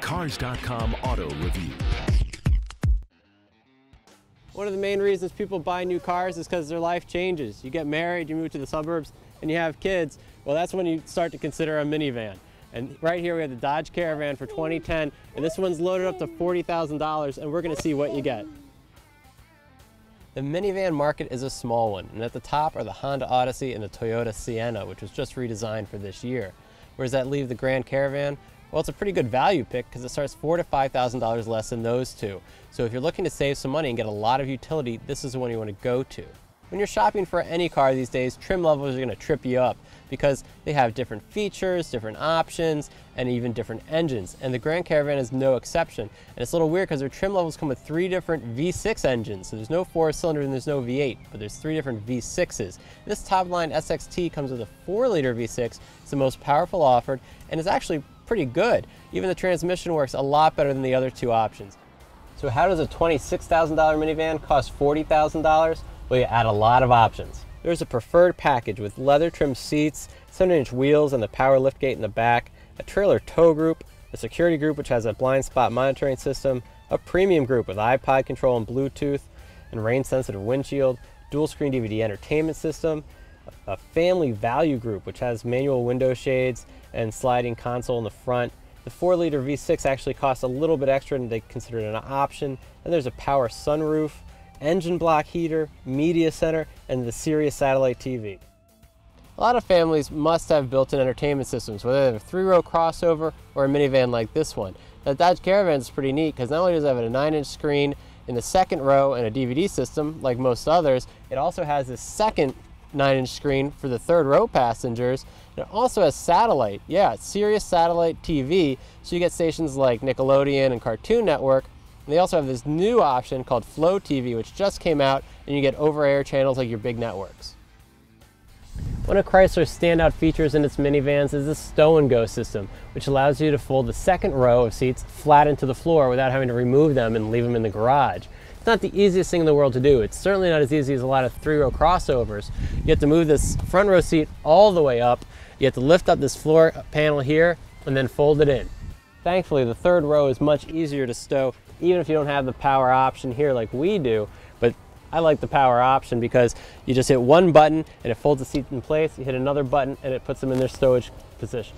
Cars.com Auto Review. One of the main reasons people buy new cars is because their life changes. You get married, you move to the suburbs, and you have kids. Well, that's when you start to consider a minivan. And right here we have the Dodge Caravan for 2010, and this one's loaded up to $40,000, and we're going to see what you get. The minivan market is a small one, and at the top are the Honda Odyssey and the Toyota Sienna, which was just redesigned for this year. Where does that leave the Grand Caravan? Well, it's a pretty good value pick because it starts $4,000 to $5,000 less than those two. So if you're looking to save some money and get a lot of utility, this is the one you want to go to. When you're shopping for any car these days, trim levels are going to trip you up because they have different features, different options, and even different engines. And the Grand Caravan is no exception. And it's a little weird because their trim levels come with three different V6 engines. So there's no four-cylinder and there's no V8, but there's three different V6s. This top-line SXT comes with a 4-liter V6. It's the most powerful offered, and it's actually pretty good. Even the transmission works a lot better than the other two options. So how does a $26,000 minivan cost $40,000? Well, you add a lot of options. There's a preferred package with leather trimmed seats, 7-inch wheels, and the power liftgate in the back, a trailer tow group, a security group which has a blind spot monitoring system, a premium group with iPod control and Bluetooth, and rain sensitive windshield, dual screen DVD entertainment system, a family value group which has manual window shades and sliding console in the front. The 4-liter V6 actually costs a little bit extra and they consider it an option. And there's a power sunroof, engine block heater, media center, and the Sirius satellite TV. A lot of families must have built-in entertainment systems, whether they have a 3-row crossover or a minivan like this one. Now, the Dodge Caravan is pretty neat because not only does it have a 9-inch screen in the second row and a DVD system like most others, it also has this second 9-inch screen for the third row passengers. And it also has satellite, Sirius satellite TV, so you get stations like Nickelodeon and Cartoon Network. And they also have this new option called Flow TV, which just came out, and you get over-air channels like your big networks. One of Chrysler's standout features in its minivans is the Stow 'n Go system, which allows you to fold the second row of seats flat into the floor without having to remove them and leave them in the garage. It's not the easiest thing in the world to do. It's certainly not as easy as a lot of 3-row crossovers. You have to move this front row seat all the way up. You have to lift up this floor panel here and then fold it in. Thankfully, the third row is much easier to stow, even if you don't have the power option here like we do. But I like the power option because you just hit one button and it folds the seat in place. You hit another button and it puts them in their stowage position.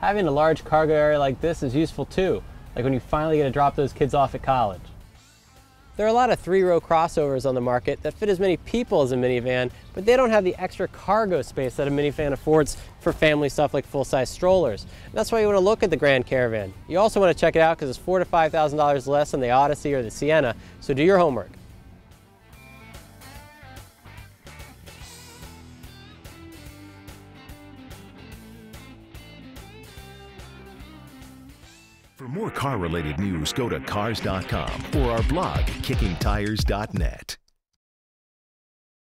Having a large cargo area like this is useful too, like when you finally get to drop those kids off at college. There are a lot of 3-row crossovers on the market that fit as many people as a minivan, but they don't have the extra cargo space that a minivan affords for family stuff like full-size strollers. And that's why you want to look at the Grand Caravan. You also want to check it out because it's $4,000 to $5,000 less than the Odyssey or the Sienna, so do your homework. For more car-related news, go to Cars.com or our blog at KickingTires.net.